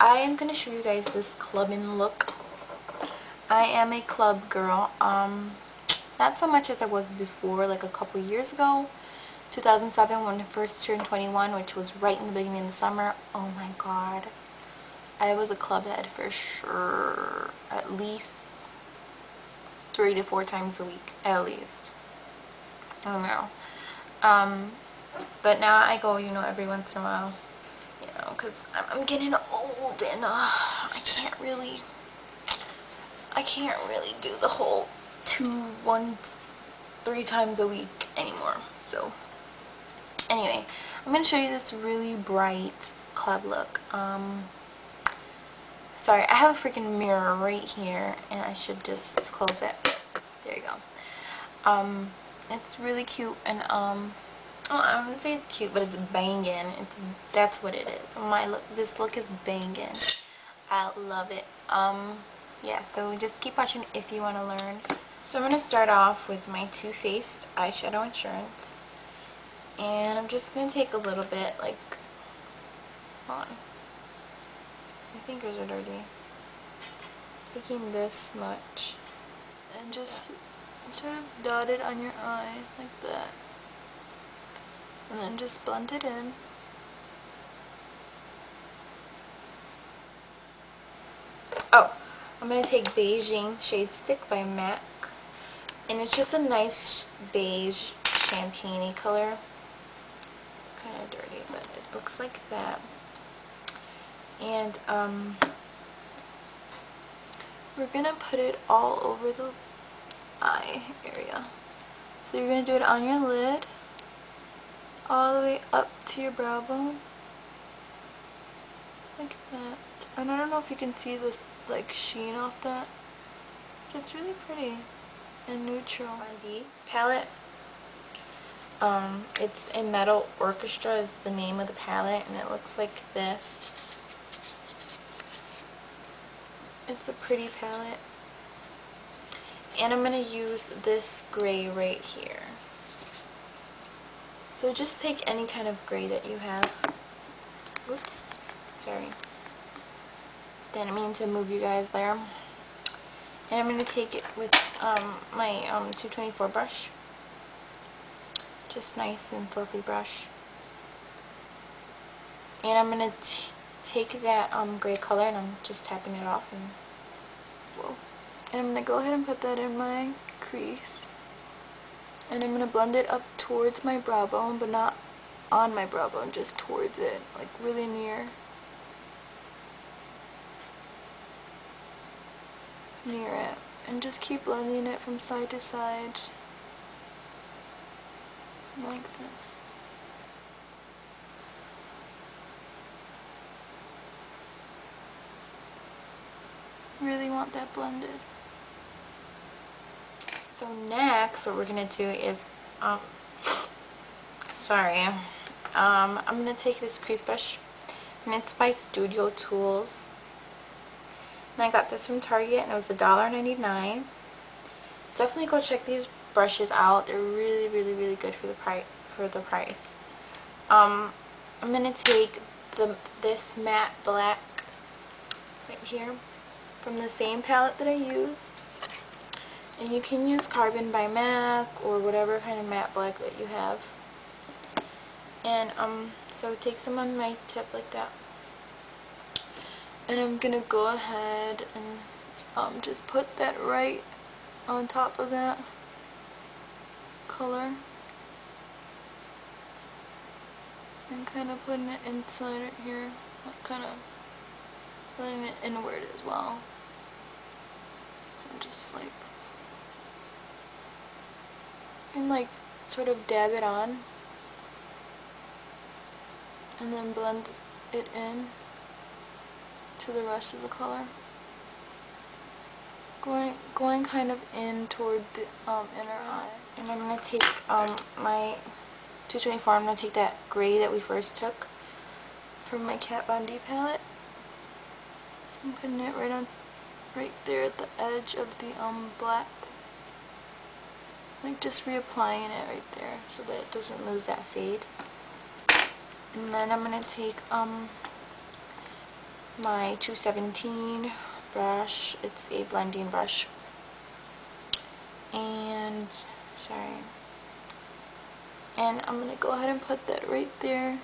I am going to show you guys this clubbing look. I am a club girl, not so much as I was before, like a couple years ago, 2007, when I first turned 21, which was right in the beginning of the summer. Oh my god, I was a clubhead for sure, at least 3 to 4 times a week, at least. I don't know, but now I go, you know, every once in a while, you know, because I'm getting old and I can't really do the whole 3 times a week anymore. So anyway, I'm going to show you this really bright club look. Sorry, I have a freaking mirror right here, and I should just close it. There you go. It's really cute, and oh, I wouldn't say it's cute, but it's banging. That's what it is. My look, this look is banging. I love it. Yeah, so just keep watching if you want to learn. So I'm going to start off with my Too Faced eyeshadow insurance, and I'm just going to take a little bit, like, hold on, my fingers are dirty, taking this much, and just sort of dot it on your eye, like that, and then just blend it in. Oh, I'm going to take Beijing Shade Stick by MAC, and it's just a nice beige champagne-y color. It's kind of dirty, but it looks like that. And we're going to put it all over the eye area. So you're going to do it on your lid, all the way up to your brow bone, like that. And I don't know if you can see this, like, sheen off that, but it's really pretty and neutral. The palette, it's a Metal Orchestra is the name of the palette, and it looks like this. It's a pretty palette, and I'm going to use this gray right here. So just take any kind of gray that you have. Oops, sorry, didn't mean to move you guys there. And I'm going to take it with my 224 brush. Just nice and fluffy brush. And I'm going to take that gray color, and I'm just tapping it off. And, whoa. And I'm going to go ahead and put that in my crease. And I'm going to blend it up towards my brow bone, but not on my brow bone, just towards it, like really near it, and just keep blending it from side to side like this. Really want that blended. So next what we're gonna do is I'm gonna take this crease brush, and it's by Studio Tools. And I got this from Target, and it was $1.99. Definitely go check these brushes out. They're really, really, really good for the price. I'm gonna take this matte black right here from the same palette that I used. And you can use Carbon by MAC or whatever kind of matte black that you have. And so take some on my tip like that. And I'm going to go ahead and just put that right on top of that color. And kind of putting it inside right here. Kind of putting it inward as well. So just like, and like sort of dab it on. And then blend it in to the rest of the color, going kind of in toward the inner eye. And I'm going to take my 224, I'm going to take that gray that we first took from my Kat Von D palette. I'm putting it right there at the edge of the black, like just reapplying it right there so that it doesn't lose that fade. And then I'm going to take my 217 brush. It's a blending brush. And, sorry. And I'm going to go ahead and put that right there.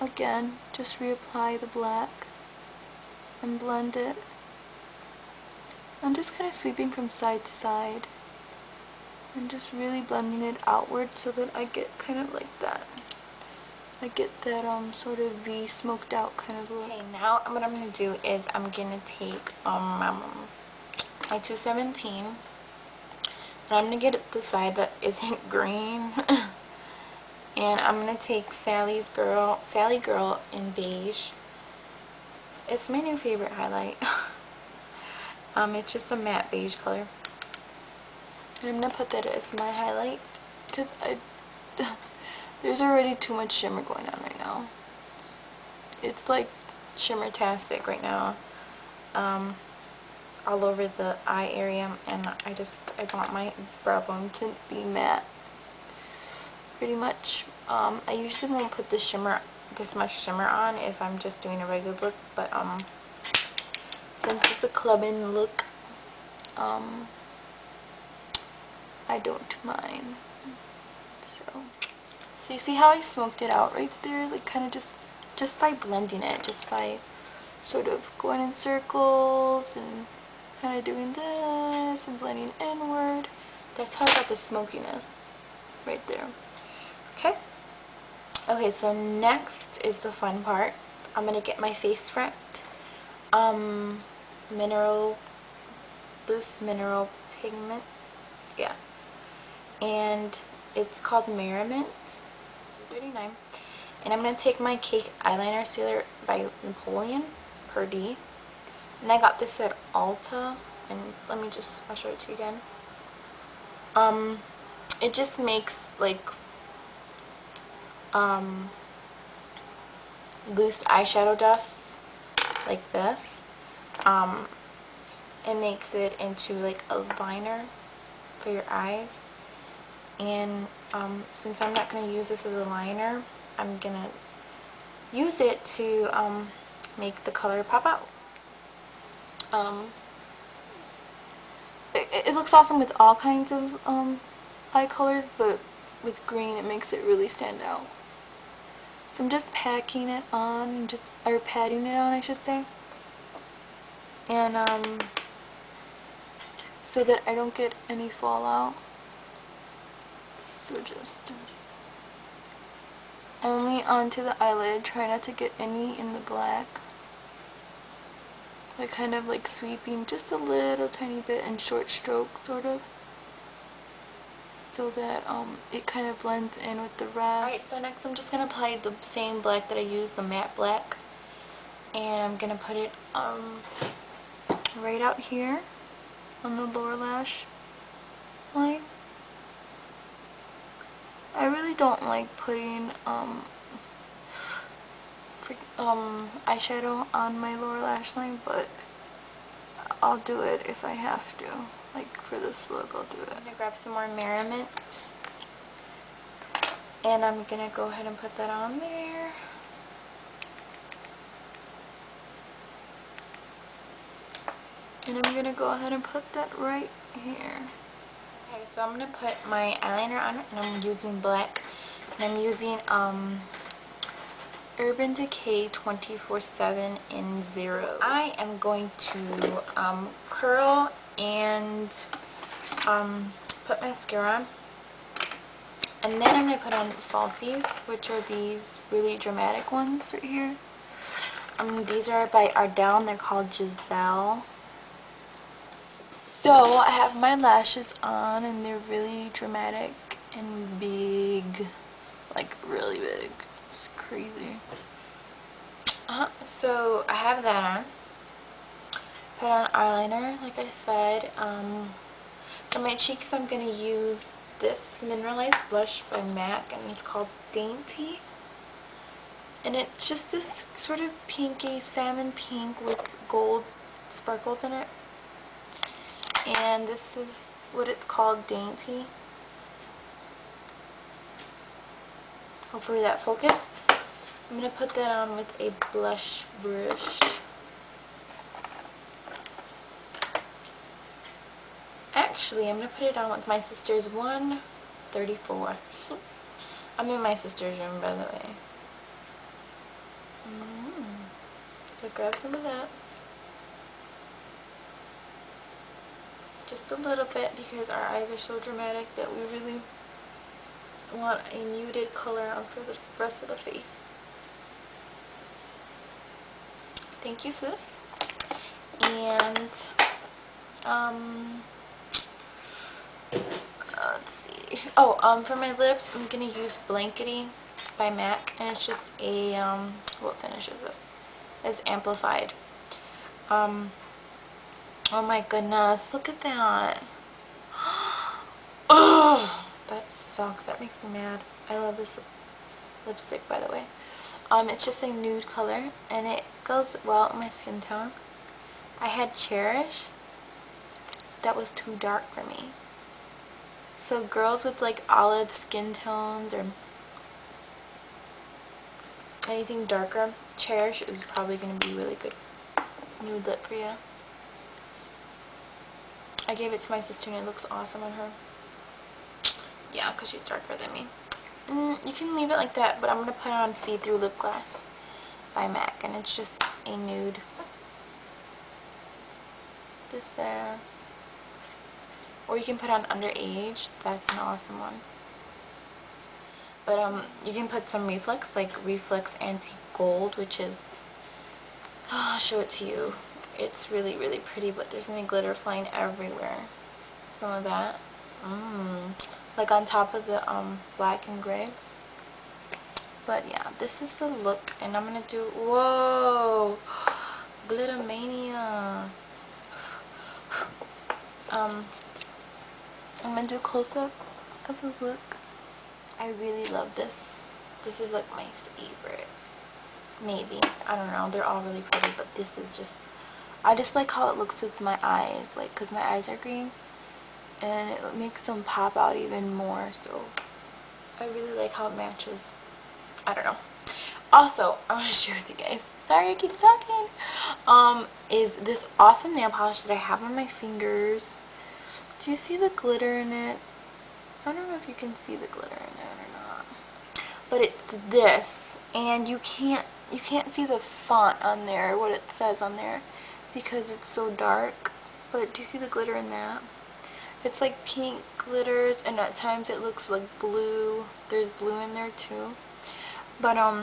Again, just reapply the black and blend it. I'm just kind of sweeping from side to side and just really blending it outward so that I get kind of like that. I get that sort of V smoked out kind of look. Okay, now what I'm going to do is I'm going to take my 217. And I'm going to get it the side that isn't green. And I'm going to take Sally's Girl in beige. It's my new favorite highlight. It's just a matte beige color. And I'm going to put that as my highlight. Because there's already too much shimmer going on right now. It's like shimmer-tastic right now. All over the eye area. And I want my brow bone to be matte. Pretty much. I usually won't put the shimmer, this much shimmer on if I'm just doing a regular look, but since it's a clubbing look, I don't mind. So you see how I smoked it out right there, like kind of just by blending it, just by sort of going in circles and kind of doing this and blending inward. That's how I got the smokiness right there. Okay, so next is the fun part. I'm going to get my face front. Loose mineral pigment. Yeah. And it's called Merriment. 239. And I'm going to take my Cake Eyeliner Sealer by Napoleon Purdy. And I got this at Ulta. And let me just, I'll show it to you again. It just makes, like, loose eyeshadow dust like this. It makes it into like a liner for your eyes, and since I'm not going to use this as a liner, I'm going to use it to make the color pop out. It looks awesome with all kinds of eye colors, but with green it makes it really stand out. So I'm just packing it on, or patting it on I should say, and so that I don't get any fallout. So just only onto the eyelid, try not to get any in the black, like kind of like sweeping just a little tiny bit in short strokes sort of, so that it kind of blends in with the rest. Alright, so next I'm just going to apply the same black that I used, the matte black. And I'm going to put it right out here on the lower lash line. I really don't like putting eyeshadow on my lower lash line, but I'll do it if I have to. Like for this look, I'll do it. I'm going to grab some more Merriment, and I'm going to go ahead and put that on there. And I'm going to go ahead and put that right here. Okay, so I'm going to put my eyeliner on, and I'm using black. And I'm using Urban Decay 24/7 in 0. I am going to curl and put mascara on, and then I'm going to put on falsies, which are these really dramatic ones right here. These are by Ardell and they're called Giselle. So I have my lashes on and they're really dramatic and big, like really big. It's crazy. So I have that on. Put on eyeliner, like I said. For my cheeks, I'm going to use this mineralized blush by MAC, and it's called Dainty. And it's just this sort of pinky, salmon pink with gold sparkles in it. And this is what it's called, Dainty. Hopefully that focused. I'm going to put that on with a blush brush. Actually, I'm going to put it on with my sister's 134. I'm in my sister's room, by the way. So grab some of that. Just a little bit, because our eyes are so dramatic that we really want a muted color on for the rest of the face. Thank you, sis. And let's see. For my lips, I'm gonna use Blankety by MAC, and it's just a what finish is this? It's amplified. Oh my goodness, look at that. Oh, that sucks. That makes me mad. I love this lipstick, by the way. It's just a nude color, and it goes well with my skin tone. I had Cherish. That was too dark for me. So girls with like olive skin tones or anything darker, Cherish is probably going to be really good nude lip for you. I gave it to my sister and it looks awesome on her. Yeah, because she's darker than me. You can leave it like that, but I'm going to put on See Through Lip Glass by MAC, and it's just a nude. This, or you can put on Underage. That's an awesome one. But, you can put some Reflex, like Reflex Antique Gold, which is, I'll show it to you. It's really, really pretty, but there's going to be glitter flying everywhere. Some of that. Like on top of the black and gray. But yeah, this is the look, and I'm gonna do, whoa, glittermania. I'm gonna do a close-up of the look. I really love this. This is like my favorite, maybe, I don't know. They're all really pretty, but this is just, I just like how it looks with my eyes, like, because my eyes are green, and it makes them pop out even more, so I really like how it matches. I don't know. Also, I want to share with you guys, sorry I keep talking, is this awesome nail polish that I have on my fingers. Do you see the glitter in it? I don't know if you can see the glitter in it or not, but it's this, and you can't see the font on there, what it says on there, because it's so dark, but do you see the glitter in that? It's like pink glitters, and at times it looks like blue. There's blue in there too. But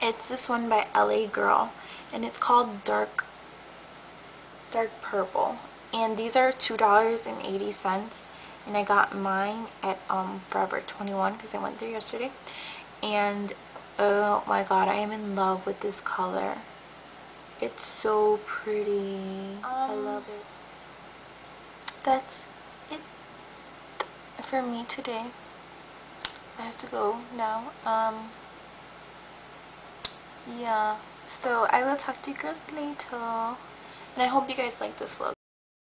it's this one by LA Girl, and it's called Dark Purple. And these are $2.80, and I got mine at Forever 21 because I went there yesterday. And oh my god, I am in love with this color. It's so pretty. I love it. That's it for me today. I have to go now. Yeah, so I will talk to you girls later, and I hope you guys like this look.